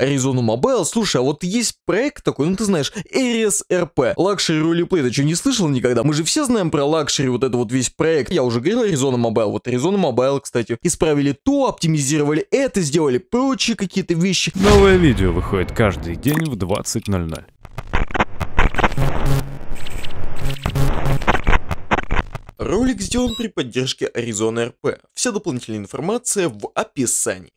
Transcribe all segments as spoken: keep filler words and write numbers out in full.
Arizona Mobile. Слушай, а вот есть проект такой, ну ты знаешь, Ares эр пи. Luxury Roleplay, ты что, не слышал никогда? Мы же все знаем про Luxury, вот это вот весь проект. Я уже говорил, Arizona Mobile. Вот Arizona Mobile, кстати, исправили то, оптимизировали это, сделали прочие какие-то вещи. Новое видео выходит каждый день в двадцать ноль ноль. Ролик сделан при поддержке Arizona эр пэ. Вся дополнительная информация в описании.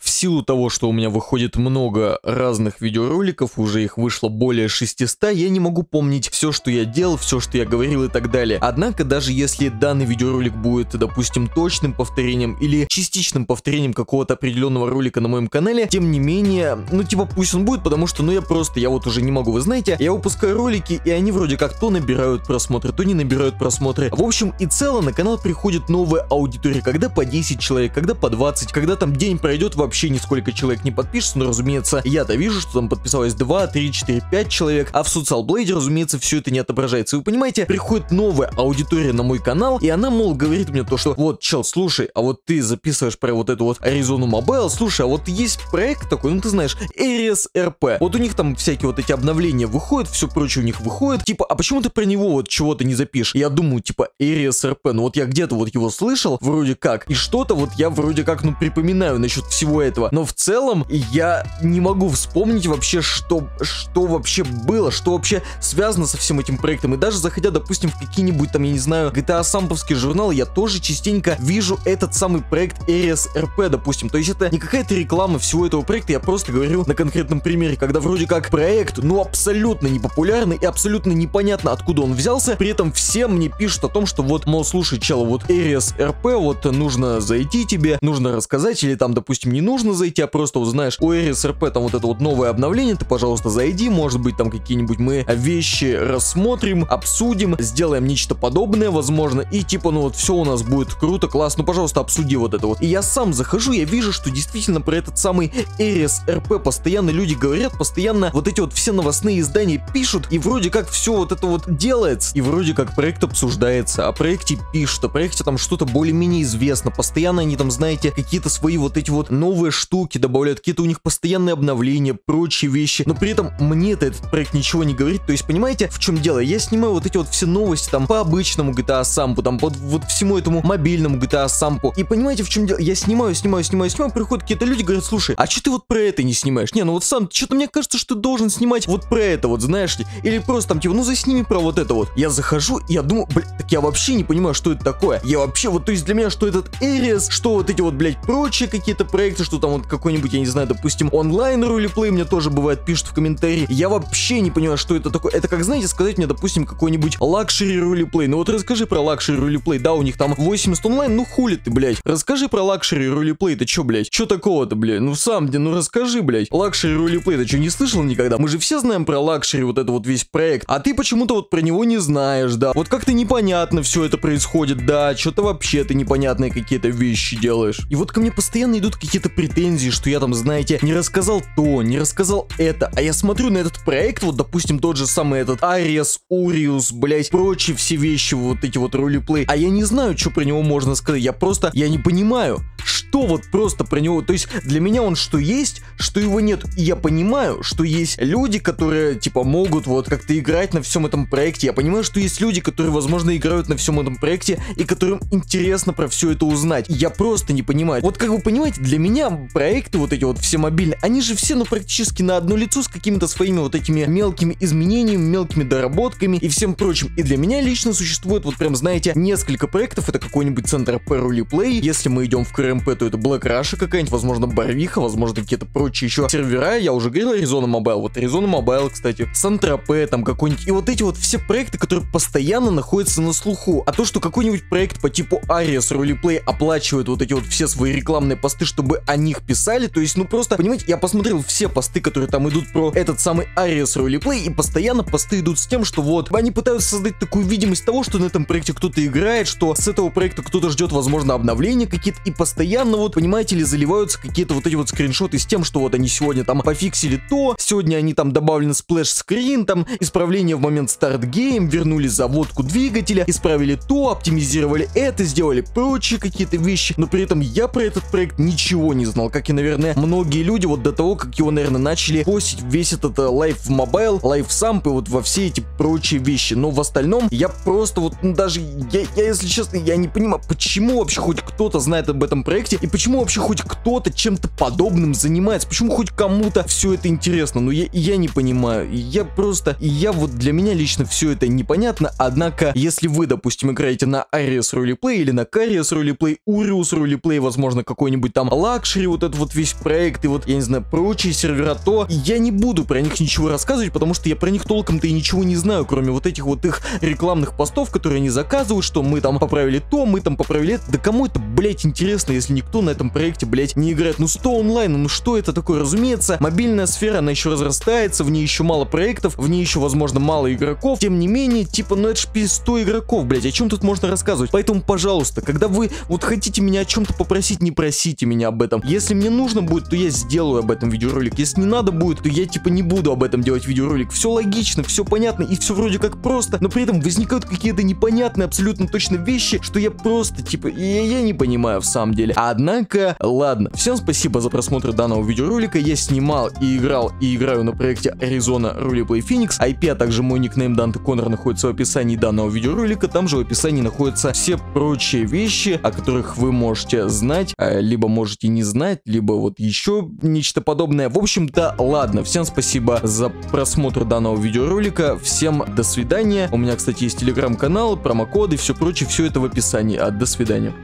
В силу того, что у меня выходит много разных видеороликов, уже их вышло более шестисот, я не могу помнить все, что я делал, все, что я говорил и так далее. Однако, даже если данный видеоролик будет, допустим, точным повторением или частичным повторением какого-то определенного ролика на моем канале, тем не менее, ну типа пусть он будет, потому что, ну я просто, я вот уже не могу, вы знаете, я выпускаю ролики, и они вроде как то набирают просмотры, то не набирают просмотры. В общем и целом на канал приходит новая аудитория, когда по десять человек, когда по двадцать, когда там день пройдет во вообще нисколько человек не подпишется, но, разумеется, я-то вижу, что там подписалось два, три, четыре, пять человек, а в Social Blade, разумеется, все это не отображается. И вы понимаете, приходит новая аудитория на мой канал, и она, мол, говорит мне то, что вот, чел, слушай, а вот ты записываешь про вот эту вот Arizona Mobile, слушай, а вот есть проект такой, ну ты знаешь, Ares эр пэ, вот у них там всякие вот эти обновления выходят, все прочее у них выходит, типа, а почему ты про него вот чего-то не запишешь? Я думаю, типа, Ares эр пэ, ну вот я где-то вот его слышал, вроде как, и что-то вот я вроде как, ну, припоминаю насчет всего этого, но в целом я не могу вспомнить вообще, что, что вообще было, что вообще связано со всем этим проектом, и даже заходя, допустим, в какие-нибудь там, я не знаю, джи ти эй-самповские журналы, я тоже частенько вижу этот самый проект Ares эр пэ, допустим, то есть это не какая-то реклама всего этого проекта, я просто говорю на конкретном примере, когда вроде как проект, ну, абсолютно непопулярный и абсолютно непонятно, откуда он взялся, при этом все мне пишут о том, что вот, мол, слушай, чел, вот Ares эр пэ, вот нужно зайти тебе, нужно рассказать, или там, допустим, не нужно зайти, а просто узнаешь, у Ares эр пэ там вот это вот новое обновление, ты, пожалуйста, зайди, может быть, там какие-нибудь мы вещи рассмотрим, обсудим, сделаем нечто подобное, возможно, и типа, ну вот все у нас будет круто, классно, ну, пожалуйста, обсуди вот это вот. И я сам захожу, я вижу, что действительно про этот самый Ares эр пэ постоянно люди говорят, постоянно вот эти вот все новостные издания пишут, и вроде как все вот это вот делается, и вроде как проект обсуждается, о проекте пишут, о проекте там что-то более-менее известно, постоянно они там, знаете, какие-то свои вот эти вот новые штуки добавляют, какие-то у них постоянные обновления, прочие вещи, но при этом мне-то этот проект ничего не говорит, то есть понимаете, в чем дело, я снимаю вот эти вот все новости там по обычному джи ти эй-сампу, там под вот всему этому мобильному джи ти эй-сампу, и понимаете, в чем дело, я снимаю, снимаю, снимаю, снимаю, приходят какие-то люди, говорят, слушай, а что ты вот про это не снимаешь, не, ну вот сам, что-то мне кажется, что ты должен снимать вот про это вот, знаешь ли, или просто там типа, ну засними про вот это вот, я захожу, и я думаю, блядь, так я вообще не понимаю, что это такое, я вообще, вот, то есть для меня, что этот Ares, что вот эти вот, блядь, прочие какие-то проекты, что там вот какой-нибудь, я не знаю, допустим, онлайн ролеплей, мне тоже бывает пишут в комментарии, я вообще не понимаю, что это такое, это как, знаете, сказать мне, допустим, какой-нибудь лакшери ролеплей, ну вот расскажи про лакшери ролеплей, да, у них там восемьдесят онлайн, ну хули ты, блядь, расскажи про лакшери ролеплей, ты чё, блядь, чё такого-то, блядь, ну сам, ну расскажи, блядь, лакшери ролеплей, ты чё, не слышал никогда, мы же все знаем про лакшери, вот это вот весь проект, а ты почему-то вот про него не знаешь, да, вот как-то непонятно все это происходит, да, чё-то вообще ты непонятные какие-то вещи делаешь, и вот ко мне постоянно идут какие-то претензии, что я там, знаете, не рассказал то, не рассказал это, а я смотрю на этот проект, вот, допустим, тот же самый этот Ares, Уриус, блять, прочие все вещи, вот эти вот ролеплей, а я не знаю, что про него можно сказать, я просто, я не понимаю, что вот просто про него, то есть для меня он что есть, что его нет, и я понимаю, что есть люди, которые, типа, могут вот как-то играть на всем этом проекте, я понимаю, что есть люди, которые, возможно, играют на всем этом проекте, и которым интересно про все это узнать, я просто не понимаю, вот как вы понимаете, для меня проекты вот эти вот все мобильные, они же все, ну, практически на одно лицо с какими-то своими вот этими мелкими изменениями, мелкими доработками и всем прочим. И для меня лично существует вот прям, знаете, несколько проектов. Это какой-нибудь центр эр пэ Roleplay. Если мы идем в ка эр эм пэ, то это Black Russia какая-нибудь, возможно, Барвиха, возможно, какие-то прочие еще сервера. Я уже говорил, Arizona Mobile. Вот Arizona Mobile, кстати. Центр эр пэ там какой-нибудь. И вот эти вот все проекты, которые постоянно находятся на слуху. А то, что какой-нибудь проект по типу Ares Roleplay оплачивает вот эти вот все свои рекламные посты, чтобы они них писали, то есть, ну просто, понимаете, я посмотрел все посты, которые там идут про этот самый Ares Roleplay, и постоянно посты идут с тем, что вот, они пытаются создать такую видимость того, что на этом проекте кто-то играет, что с этого проекта кто-то ждет, возможно, обновления какие-то, и постоянно постоянно вот, понимаете ли, заливаются какие-то вот эти вот скриншоты с тем, что вот они сегодня там пофиксили то, сегодня они там добавлены сплэш-скрин, там исправление в момент старт-гейм, вернули заводку двигателя, исправили то, оптимизировали это, сделали прочие какие-то вещи, но при этом я про этот проект ничего не знал, как и, наверное, многие люди вот до того, как его, наверное, начали постить весь этот лайф в мобайл, лайф самп и вот во все эти прочие вещи, но в остальном я просто вот, ну, даже, я, я, если честно, я не понимаю, почему вообще хоть кто-то знает об этом проекте и почему вообще хоть кто-то чем-то подобным занимается, почему хоть кому-то все это интересно, но я, я не понимаю, я просто, я вот, для меня лично все это непонятно, однако, если вы, допустим, играете на Ares Roleplay или на Ares Roleplay, Urus Roleplay, возможно, какой-нибудь там лакшери, вот этот вот весь проект и вот, я не знаю, прочие сервера, то я не буду про них ничего рассказывать, потому что я про них толком-то и ничего не знаю, кроме вот этих вот их рекламных постов, которые они заказывают, что мы там поправили то, мы там поправили это, да кому это, блять, интересно, если никто на этом проекте, блять, не играет, ну сто онлайн, ну что это такое, разумеется, мобильная сфера, она еще разрастается, в ней еще мало проектов, в ней еще, возможно, мало игроков, тем не менее, типа, ну это ж сто игроков, блять, о чем тут можно рассказывать, поэтому, пожалуйста, когда вы вот хотите меня о чем-то попросить, не просите меня об этом, если мне нужно будет, то я сделаю об этом видеоролик, если не надо будет, то я, типа, не буду об этом делать видеоролик, все логично, все понятно и все вроде как просто, но при этом возникают какие-то непонятные абсолютно точно вещи, что я просто, типа, я, я не понимаю в самом деле. Однако, ладно. Всем спасибо за просмотр данного видеоролика. Я снимал и играл и играю на проекте Arizona Rally Play Phoenix. ай пи, а также мой никнейм Данте Коннор находится в описании данного видеоролика. Там же в описании находятся все прочие вещи, о которых вы можете знать, либо можете не знать, либо вот еще нечто подобное. В общем-то, ладно. Всем спасибо за просмотр данного видеоролика. Всем до свидания. У меня, кстати, есть телеграм-канал, промокоды, все прочее, все это в описании. А до свидания.